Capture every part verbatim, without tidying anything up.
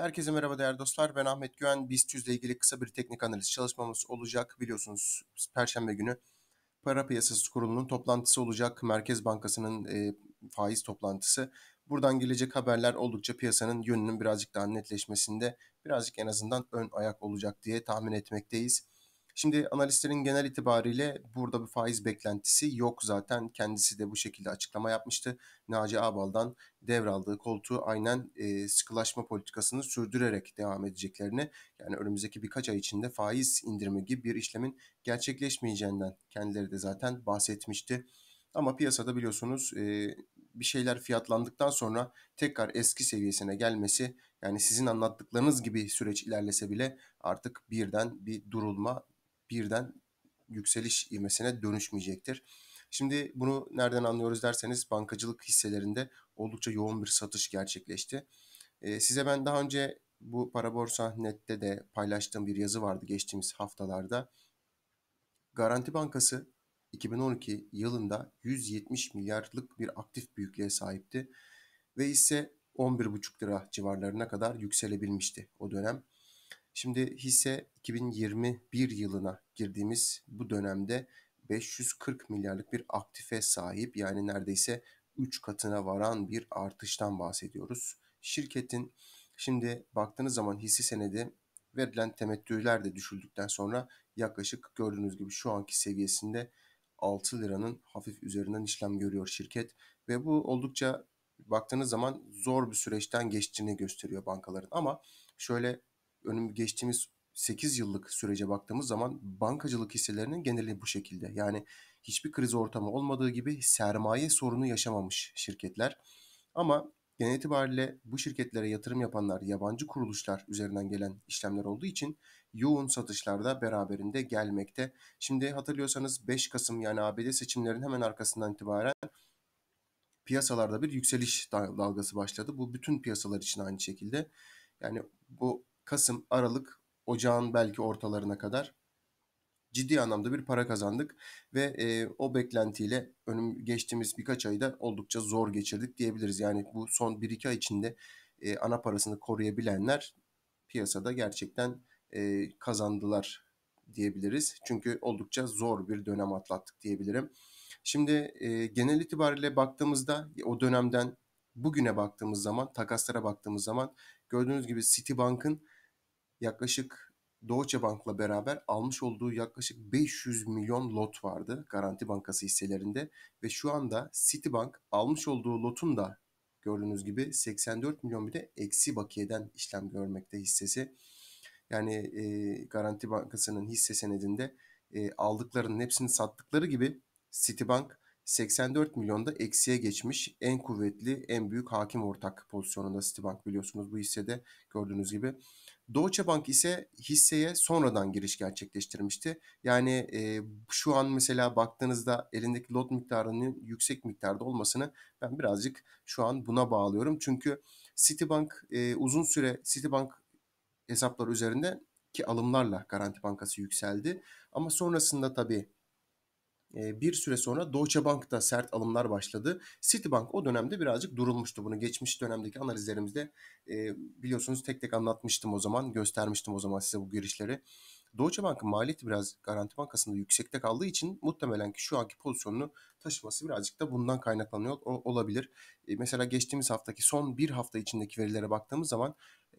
Herkese merhaba değerli dostlar. Ben Ahmet Güven. BIST yüz ile ilgili kısa bir teknik analiz çalışmamız olacak. Biliyorsunuz Perşembe günü para piyasası kurulunun toplantısı olacak. Merkez Bankası'nın e, faiz toplantısı. Buradan gelecek haberler oldukça piyasanın yönünün birazcık daha netleşmesinde birazcık en azından ön ayak olacak diye tahmin etmekteyiz. Şimdi analistlerin genel itibariyle burada bir faiz beklentisi yok zaten. Kendisi de bu şekilde açıklama yapmıştı. Naci Ağbal'dan devraldığı koltuğu aynen e, sıkılaşma politikasını sürdürerek devam edeceklerini, yani önümüzdeki birkaç ay içinde faiz indirimi gibi bir işlemin gerçekleşmeyeceğinden kendileri de zaten bahsetmişti. Ama piyasada biliyorsunuz e, bir şeyler fiyatlandıktan sonra tekrar eski seviyesine gelmesi, yani sizin anlattıklarınız gibi süreç ilerlese bile artık birden bir durulma, birden yükseliş ivmesine dönüşmeyecektir. Şimdi bunu nereden anlıyoruz derseniz bankacılık hisselerinde oldukça yoğun bir satış gerçekleşti. Ee, size ben daha önce bu Paraborsa nokta net'te de paylaştığım bir yazı vardı geçtiğimiz haftalarda. Garanti Bankası iki bin on iki yılında yüz yetmiş milyarlık bir aktif büyüklüğe sahipti ve hisse on bir buçuk lira civarlarına kadar yükselebilmişti o dönem. Şimdi hisse iki bin yirmi bir yılına girdiğimiz bu dönemde beş yüz kırk milyarlık bir aktife sahip, yani neredeyse üç katına varan bir artıştan bahsediyoruz. Şirketin şimdi baktığınız zaman hisse senedi verilen temettüler de düşüldükten sonra yaklaşık gördüğünüz gibi şu anki seviyesinde altı liranın hafif üzerinden işlem görüyor şirket ve bu oldukça baktığınız zaman zor bir süreçten geçtiğini gösteriyor bankaların. Ama şöyle önüm geçtiğimiz sekiz yıllık sürece baktığımız zaman bankacılık hisselerinin geneli bu şekilde. Yani hiçbir kriz ortamı olmadığı gibi sermaye sorunu yaşamamış şirketler. Ama genel itibariyle bu şirketlere yatırım yapanlar yabancı kuruluşlar üzerinden gelen işlemler olduğu için yoğun satışlarda beraberinde gelmekte. Şimdi hatırlıyorsanız beş Kasım, yani A B D seçimlerinin hemen arkasından itibaren piyasalarda bir yükseliş dalgası başladı. Bu bütün piyasalar için aynı şekilde. Yani bu Kasım, Aralık, Ocağın belki ortalarına kadar ciddi anlamda bir para kazandık ve e, o beklentiyle önüm geçtiğimiz birkaç ayda oldukça zor geçirdik diyebiliriz. Yani bu son bir iki ay içinde e, ana parasını koruyabilenler piyasada gerçekten e, kazandılar diyebiliriz. Çünkü oldukça zor bir dönem atlattık diyebilirim. Şimdi e, genel itibariyle baktığımızda o dönemden bugüne baktığımız zaman, takaslara baktığımız zaman gördüğünüz gibi Citibank'ın yaklaşık Deutsche Bank'la beraber almış olduğu yaklaşık beş yüz milyon lot vardı Garanti Bankası hisselerinde ve şu anda Citibank almış olduğu lotun da gördüğünüz gibi seksen dört milyon bir de eksi bakiyeden işlem görmekte hissesi. Yani e, Garanti Bankası'nın hisse senedinde e, aldıklarının hepsini sattıkları gibi Citibank seksen dört milyonda eksiye geçmiş. En kuvvetli, en büyük hakim ortak pozisyonunda Citibank, biliyorsunuz bu hissede gördüğünüz gibi. Deutsche Bank ise hisseye sonradan giriş gerçekleştirmişti. Yani e, şu an mesela baktığınızda elindeki lot miktarının yüksek miktarda olmasını ben birazcık şu an buna bağlıyorum. Çünkü Citibank e, uzun süre Citibank hesapları üzerinde ki alımlarla Garanti Bankası yükseldi. Ama sonrasında tabii bir süre sonra Deutsche Bank'ta sert alımlar başladı. Citibank o dönemde birazcık durulmuştu. Bunu geçmiş dönemdeki analizlerimizde biliyorsunuz tek tek anlatmıştım o zaman. Göstermiştim o zaman size bu girişleri. Deutsche Bank'ın maliyeti biraz Garanti Bankası'nda yüksekte kaldığı için muhtemelen ki şu anki pozisyonunu taşıması birazcık da bundan kaynaklanıyor olabilir. Mesela geçtiğimiz haftaki son bir hafta içindeki verilere baktığımız zaman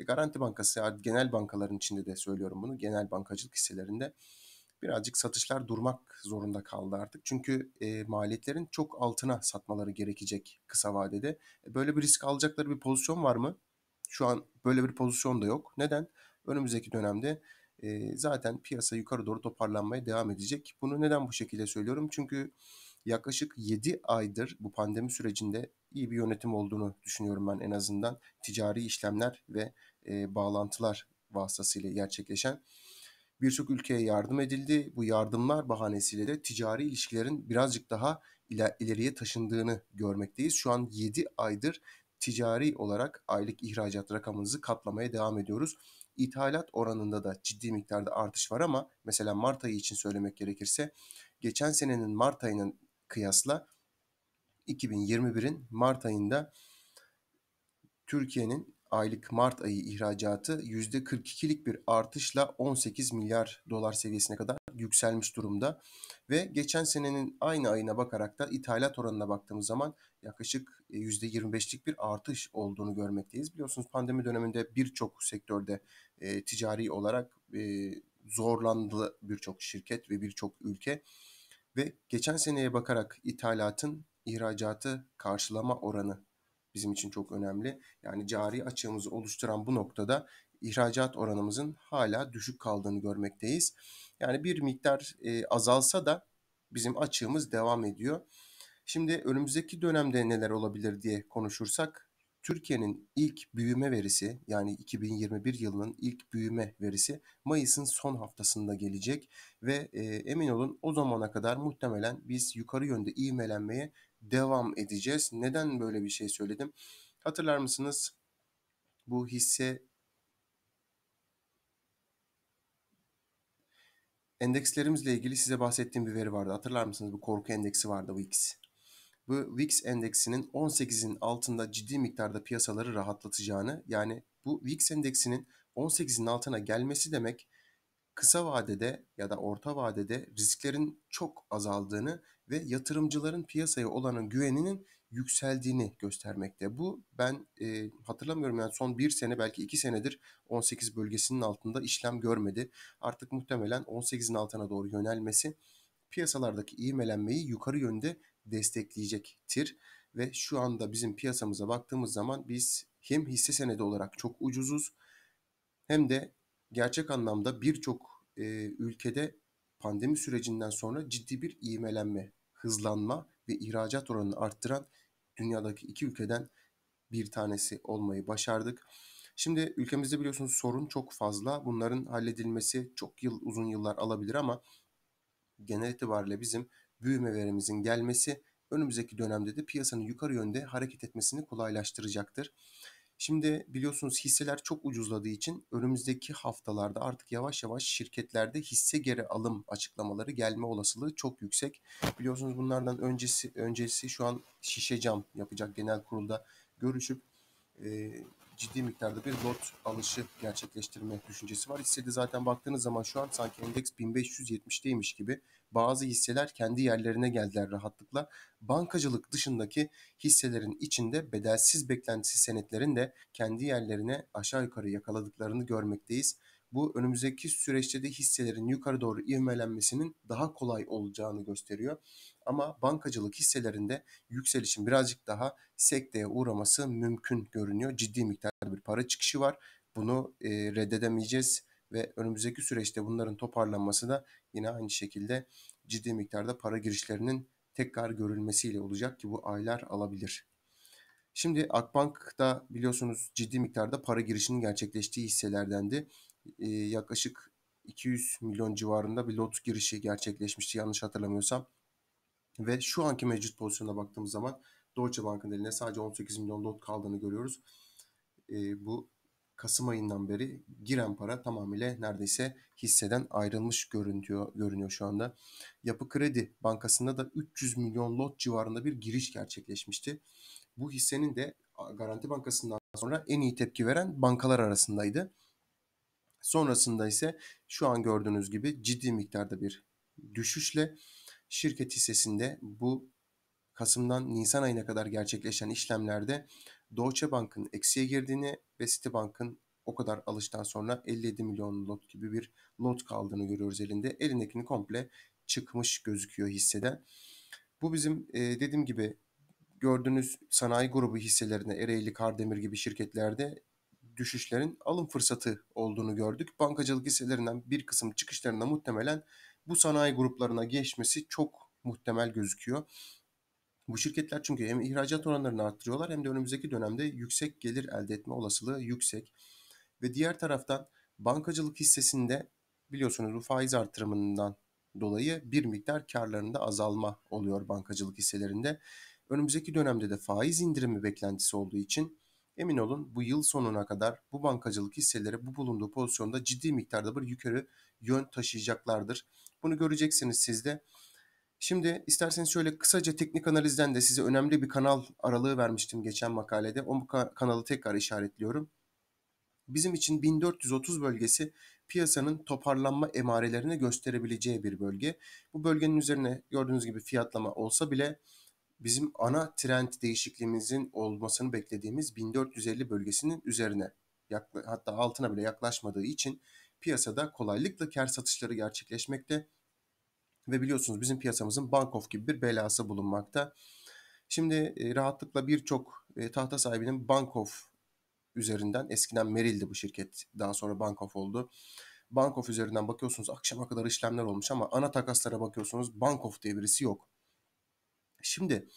Garanti Bankası, genel bankaların içinde de söylüyorum bunu, genel bankacılık hisselerinde birazcık satışlar durmak zorunda kaldı artık. Çünkü e, maliyetlerin çok altına satmaları gerekecek kısa vadede. E, böyle bir risk alacakları bir pozisyon var mı? Şu an böyle bir pozisyon da yok. Neden? Önümüzdeki dönemde e, zaten piyasa yukarı doğru toparlanmaya devam edecek. Bunu neden bu şekilde söylüyorum? Çünkü yaklaşık yedi aydır bu pandemi sürecinde iyi bir yönetim olduğunu düşünüyorum ben en azından. Ticari işlemler ve e, bağlantılar vasıtasıyla gerçekleşen. Birçok ülkeye yardım edildi. Bu yardımlar bahanesiyle de ticari ilişkilerin birazcık daha iler ileriye taşındığını görmekteyiz. Şu an yedi aydır ticari olarak aylık ihracat rakamımızı katlamaya devam ediyoruz. İthalat oranında da ciddi miktarda artış var ama mesela Mart ayı için söylemek gerekirse geçen senenin Mart ayının kıyasla iki bin yirmi birin Mart ayında Türkiye'nin aylık Mart ayı ihracatı yüzde kırk ikilik bir artışla on sekiz milyar dolar seviyesine kadar yükselmiş durumda. Ve geçen senenin aynı ayına bakarak da ithalat oranına baktığımız zaman yaklaşık yüzde yirmi beşlik bir artış olduğunu görmekteyiz. Biliyorsunuz pandemi döneminde birçok sektörde e, ticari olarak e, zorlandı birçok şirket ve birçok ülke. Ve geçen seneye bakarak ithalatın ihracatı karşılama oranı bizim için çok önemli. Yani cari açığımızı oluşturan bu noktada ihracat oranımızın hala düşük kaldığını görmekteyiz. Yani bir miktar e, azalsa da bizim açığımız devam ediyor. Şimdi önümüzdeki dönemde neler olabilir diye konuşursak, Türkiye'nin ilk büyüme verisi, yani iki bin yirmi bir yılının ilk büyüme verisi Mayıs'ın son haftasında gelecek ve e, emin olun o zamana kadar muhtemelen biz yukarı yönde ivmelenmeye devam edeceğiz. Neden böyle bir şey söyledim? Hatırlar mısınız? Bu hisse endekslerimizle ilgili size bahsettiğim bir veri vardı. Hatırlar mısınız? Bu korku endeksi vardı, V I X. Bu V I X endeksinin on sekizin altında ciddi miktarda piyasaları rahatlatacağını, yani bu V I X endeksinin on sekizin altına gelmesi demek kısa vadede ya da orta vadede risklerin çok azaldığını ve yatırımcıların piyasaya olan güveninin yükseldiğini göstermekte. Bu ben e, hatırlamıyorum yani son bir sene belki iki senedir on sekiz bölgesinin altında işlem görmedi. Artık muhtemelen on sekizin altına doğru yönelmesi piyasalardaki ivmelenmeyi yukarı yönde destekleyecektir. Ve şu anda bizim piyasamıza baktığımız zaman biz hem hisse senedi olarak çok ucuzuz hem de gerçek anlamda birçok e, ülkede pandemi sürecinden sonra ciddi bir ivmelenme, hızlanma ve ihracat oranını arttıran dünyadaki iki ülkeden bir tanesi olmayı başardık. Şimdi ülkemizde biliyorsunuz sorun çok fazla. Bunların halledilmesi çok yıl uzun yıllar alabilir ama genel itibariyle bizim büyüme verimizin gelmesi önümüzdeki dönemde de piyasanın yukarı yönde hareket etmesini kolaylaştıracaktır. Şimdi biliyorsunuz hisseler çok ucuzladığı için önümüzdeki haftalarda artık yavaş yavaş şirketlerde hisse geri alım açıklamaları gelme olasılığı çok yüksek. Biliyorsunuz bunlardan öncesi öncesi şu an Şişe Cam yapacak genel kurulda görüşüp e, ciddi miktarda bir lot alışı gerçekleştirme düşüncesi var. Hissede zaten baktığınız zaman şu an sanki endeks bin beş yüz yetmişteymiş gibi bazı hisseler kendi yerlerine geldiler rahatlıkla. Bankacılık dışındaki hisselerin içinde bedelsiz beklentisi senetlerin de kendi yerlerine aşağı yukarı yakaladıklarını görmekteyiz. Bu önümüzdeki süreçte de hisselerin yukarı doğru ivmelenmesinin daha kolay olacağını gösteriyor. Ama bankacılık hisselerinde yükselişin birazcık daha sekteye uğraması mümkün görünüyor. Ciddi miktarda bir para çıkışı var. Bunu e, reddedemeyeceğiz ve önümüzdeki süreçte bunların toparlanması da yine aynı şekilde ciddi miktarda para girişlerinin tekrar görülmesiyle olacak ki bu aylar alabilir. Şimdi Akbank'da biliyorsunuz ciddi miktarda para girişinin gerçekleştiği hisselerdendi. Yaklaşık iki yüz milyon civarında bir lot girişi gerçekleşmişti yanlış hatırlamıyorsam. Ve şu anki mevcut pozisyona baktığımız zaman Deutsche Bank'ın elinde sadece on sekiz milyon lot kaldığını görüyoruz. Bu Kasım ayından beri giren para tamamıyla neredeyse hisseden ayrılmış görünüyor, görünüyor şu anda. Yapı Kredi Bankası'nda da üç yüz milyon lot civarında bir giriş gerçekleşmişti. Bu hissenin de Garanti Bankası'ndan sonra en iyi tepki veren bankalar arasındaydı. Sonrasında ise şu an gördüğünüz gibi ciddi miktarda bir düşüşle şirket hissesinde bu Kasım'dan Nisan ayına kadar gerçekleşen işlemlerde Deutsche Bank'ın eksiye girdiğini ve Citibank'ın o kadar alıştan sonra elli yedi milyon lot gibi bir lot kaldığını görüyoruz elinde. Elindekini komple çıkmış gözüküyor hisseden. Bu bizim dediğim gibi gördüğünüz sanayi grubu hisselerine, Ereğli Kardemir gibi şirketlerde düşüşlerin alım fırsatı olduğunu gördük. Bankacılık hisselerinden bir kısım çıkışlarında muhtemelen bu sanayi gruplarına geçmesi çok muhtemel gözüküyor. Bu şirketler çünkü hem ihracat oranlarını arttırıyorlar hem de önümüzdeki dönemde yüksek gelir elde etme olasılığı yüksek. Ve diğer taraftan bankacılık hissesinde biliyorsunuz bu faiz artırımından dolayı bir miktar karlarında azalma oluyor bankacılık hisselerinde. Önümüzdeki dönemde de faiz indirimi beklentisi olduğu için emin olun bu yıl sonuna kadar bu bankacılık hisseleri bu bulunduğu pozisyonda ciddi miktarda bir yukarı yön taşıyacaklardır. Bunu göreceksiniz siz de. Şimdi isterseniz şöyle kısaca teknik analizden de size önemli bir kanal aralığı vermiştim geçen makalede. O kanalı tekrar işaretliyorum. Bizim için bin dört yüz otuz bölgesi piyasanın toparlanma emarelerini gösterebileceği bir bölge. Bu bölgenin üzerine gördüğünüz gibi fiyatlama olsa bile bizim ana trend değişikliğimizin olmasını beklediğimiz bin dört yüz elli bölgesinin üzerine, hatta altına bile yaklaşmadığı için piyasada kolaylıkla kar satışları gerçekleşmekte. Ve biliyorsunuz bizim piyasamızın Bank of gibi bir belası bulunmakta. Şimdi rahatlıkla birçok tahta sahibinin Bank of üzerinden, eskiden Meril'di bu şirket, daha sonra Bank of oldu. Bank of üzerinden bakıyorsunuz akşama kadar işlemler olmuş ama ana takaslara bakıyorsunuz Bank of diye birisi yok. Şimdi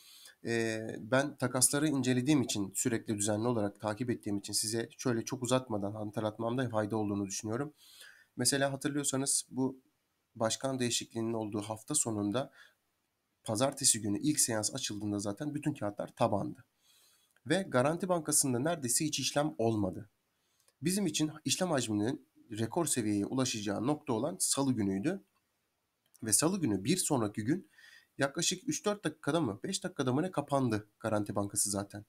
ben takasları incelediğim için, sürekli düzenli olarak takip ettiğim için size şöyle çok uzatmadan hatırlatmamda fayda olduğunu düşünüyorum. Mesela hatırlıyorsanız bu başkan değişikliğinin olduğu hafta sonunda pazartesi günü ilk seans açıldığında zaten bütün kağıtlar tabandı. Ve Garanti Bankası'nda neredeyse hiç işlem olmadı. Bizim için işlem hacminin rekor seviyeye ulaşacağı nokta olan salı günüydü. Ve salı günü bir sonraki gün yaklaşık üç dört dakikada mı beş dakikada mı ne kapandı Garanti Bankası zaten.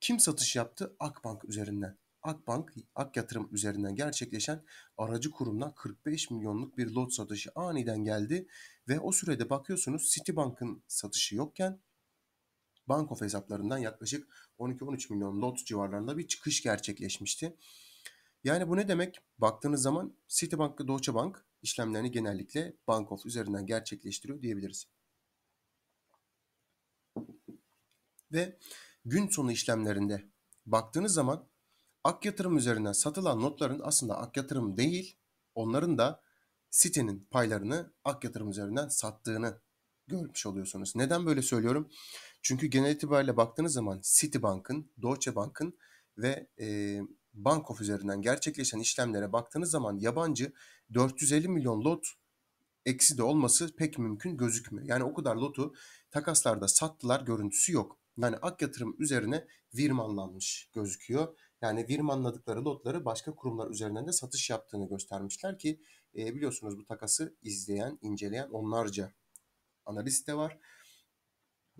Kim satış yaptı? Akbank üzerinden. Akbank, Ak Yatırım üzerinden gerçekleşen aracı kurumdan kırk beş milyonluk bir lot satışı aniden geldi. Ve o sürede bakıyorsunuz Citibank'ın satışı yokken Bank of hesaplarından yaklaşık on iki on üç milyon lot civarlarında bir çıkış gerçekleşmişti. Yani bu ne demek? Baktığınız zaman Citibank ve Deutsche Bank işlemlerini genellikle Bank of üzerinden gerçekleştiriyor diyebiliriz. Ve gün sonu işlemlerinde baktığınız zaman Ak Yatırım üzerinden satılan notların aslında Ak Yatırım değil, onların da Citi'nin paylarını Ak Yatırım üzerinden sattığını görmüş oluyorsunuz. Neden böyle söylüyorum? Çünkü genel itibariyle baktığınız zaman Citibank'ın, Deutsche Bank'ın ve e, Bank of üzerinden gerçekleşen işlemlere baktığınız zaman yabancı dört yüz elli milyon lot eksi de olması pek mümkün gözükmüyor. Yani o kadar lotu takaslarda sattılar, görüntüsü yok. Yani Ak Yatırım üzerine virmanlanmış gözüküyor. Yani virmanladıkları lotları başka kurumlar üzerinden de satış yaptığını göstermişler ki e, biliyorsunuz bu takası izleyen, inceleyen onlarca analist de var.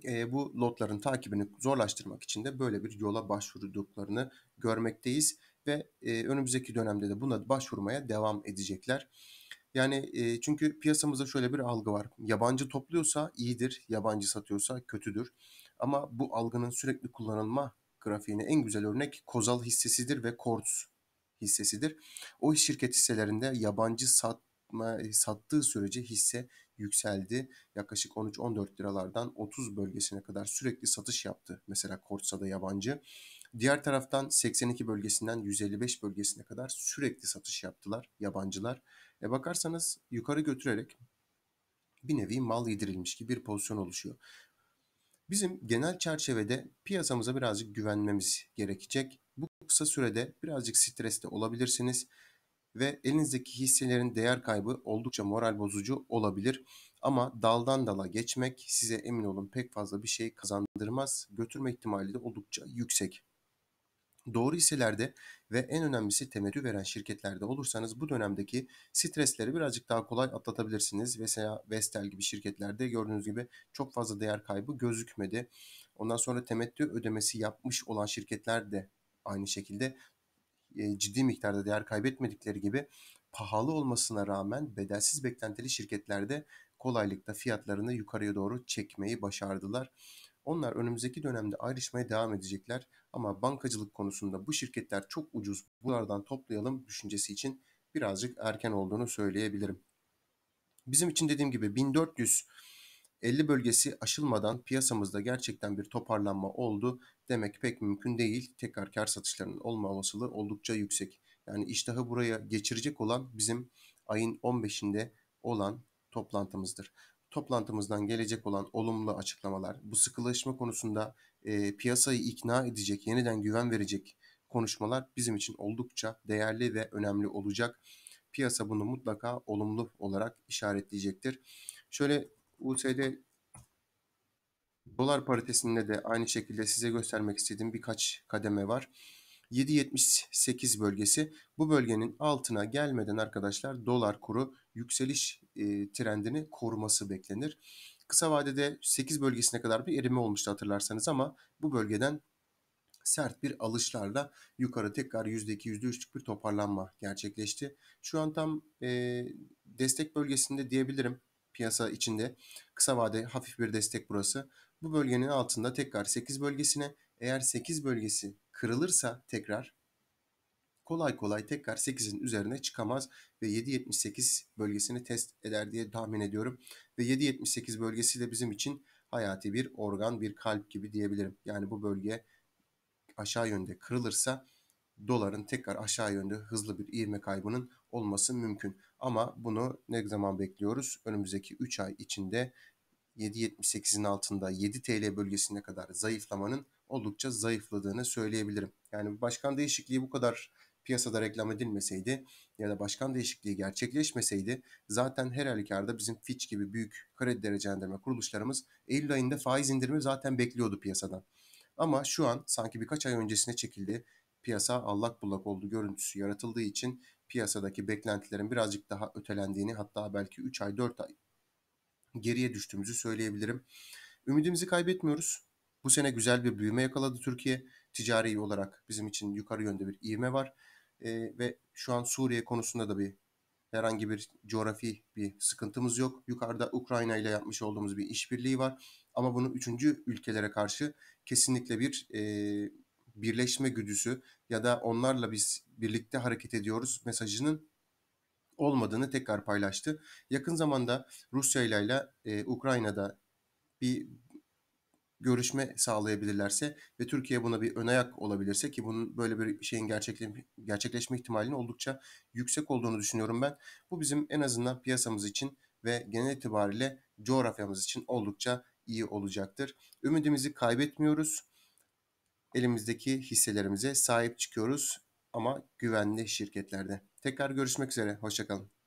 E, bu lotların takibini zorlaştırmak için de böyle bir yola başvurduklarını görmekteyiz. Ve e, önümüzdeki dönemde de buna başvurmaya devam edecekler. Yani e, çünkü piyasamızda şöyle bir algı var. Yabancı topluyorsa iyidir, yabancı satıyorsa kötüdür. Ama bu algının sürekli kullanılma grafiğine en güzel örnek Kozal hissesidir ve Korts hissesidir. O şirket hisselerinde yabancı sat sattığı sürece hisse yükseldi. Yaklaşık on üç on dört liralardan otuz bölgesine kadar sürekli satış yaptı. Mesela Kortsa'da yabancı. Diğer taraftan seksen iki bölgesinden yüz elli beş bölgesine kadar sürekli satış yaptılar yabancılar. E bakarsanız yukarı götürerek bir nevi mal yedirilmiş gibi bir pozisyon oluşuyor. Bizim genel çerçevede piyasamıza birazcık güvenmemiz gerekecek. Bu kısa sürede birazcık streste olabilirsiniz. Ve elinizdeki hisselerin değer kaybı oldukça moral bozucu olabilir. Ama daldan dala geçmek size emin olun pek fazla bir şey kazandırmaz. Götürme ihtimali de oldukça yüksek. Doğru hisselerde ve en önemlisi temettü veren şirketlerde olursanız bu dönemdeki stresleri birazcık daha kolay atlatabilirsiniz. Mesela Vestel gibi şirketlerde gördüğünüz gibi çok fazla değer kaybı gözükmedi. Ondan sonra temettü ödemesi yapmış olan şirketler de aynı şekilde ciddi miktarda değer kaybetmedikleri gibi pahalı olmasına rağmen bedelsiz beklentili şirketlerde kolaylıkla fiyatlarını yukarıya doğru çekmeyi başardılar. Onlar önümüzdeki dönemde ayrışmaya devam edecekler ama bankacılık konusunda bu şirketler çok ucuz, bunlardan toplayalım düşüncesi için birazcık erken olduğunu söyleyebilirim. Bizim için dediğim gibi bin dört yüz elli bölgesi aşılmadan piyasamızda gerçekten bir toparlanma oldu demek pek mümkün değil. Tekrar kar satışlarının olma olasılığı oldukça yüksek. Yani iştahı buraya geçirecek olan bizim ayın on beşinde olan toplantımızdır. Toplantımızdan gelecek olan olumlu açıklamalar, bu sıkılaşma konusunda e, piyasayı ikna edecek, yeniden güven verecek konuşmalar bizim için oldukça değerli ve önemli olacak. Piyasa bunu mutlaka olumlu olarak işaretleyecektir. Şöyle U S D dolar paritesinde de aynı şekilde size göstermek istediğim birkaç kademe var. yedi yetmiş sekiz bölgesi. Bu bölgenin altına gelmeden arkadaşlar dolar kuru yükseliş e, trendini koruması beklenir. Kısa vadede sekiz bölgesine kadar bir erime olmuştu hatırlarsanız ama bu bölgeden sert bir alışlarla yukarı tekrar yüzde iki yüzde üçlük bir toparlanma gerçekleşti. Şu an tam e, destek bölgesinde diyebilirim piyasa içinde. Kısa vade hafif bir destek burası. Bu bölgenin altında tekrar sekiz bölgesine, eğer sekiz bölgesi kırılırsa tekrar kolay kolay tekrar sekizin üzerine çıkamaz ve yedi yetmiş sekiz bölgesini test eder diye tahmin ediyorum. Ve yedi yetmiş sekiz bölgesi de bizim için hayati bir organ, bir kalp gibi diyebilirim. Yani bu bölge aşağı yönde kırılırsa doların tekrar aşağı yönde hızlı bir ivme kaybının olması mümkün. Ama bunu ne zaman bekliyoruz? Önümüzdeki üç ay içinde yedi yetmiş sekizin altında yedi TL bölgesine kadar zayıflamanın oldukça zayıfladığını söyleyebilirim. Yani başkan değişikliği bu kadar piyasada reklam edilmeseydi ya da başkan değişikliği gerçekleşmeseydi zaten her halükarda bizim Fitch gibi büyük kredi derecelendirme kuruluşlarımız Eylül ayında faiz indirimi zaten bekliyordu piyasadan. Ama şu an sanki birkaç ay öncesine çekildi. Piyasa allak bullak olduğu görüntüsü yaratıldığı için piyasadaki beklentilerin birazcık daha ötelendiğini, hatta belki üç ay dört ay geriye düştüğümüzü söyleyebilirim. Ümidimizi kaybetmiyoruz. Bu sene güzel bir büyüme yakaladı Türkiye. Ticari olarak bizim için yukarı yönde bir ivme var. E, ve şu an Suriye konusunda da bir herhangi bir coğrafi bir sıkıntımız yok. Yukarıda Ukrayna ile yapmış olduğumuz bir işbirliği var. Ama bunu üçüncü ülkelere karşı kesinlikle bir e, birleşme güdüsü ya da onlarla biz birlikte hareket ediyoruz mesajının olmadığını tekrar paylaştı. Yakın zamanda Rusya ile Ukrayna'da bir görüşme sağlayabilirlerse ve Türkiye buna bir önayak olabilirse, ki bunun böyle bir şeyin gerçekleşme ihtimalinin oldukça yüksek olduğunu düşünüyorum ben. Bu bizim en azından piyasamız için ve genel itibariyle coğrafyamız için oldukça iyi olacaktır. Ümidimizi kaybetmiyoruz. Elimizdeki hisselerimize sahip çıkıyoruz ama güvenli şirketlerde. Tekrar görüşmek üzere. Hoşça kalın.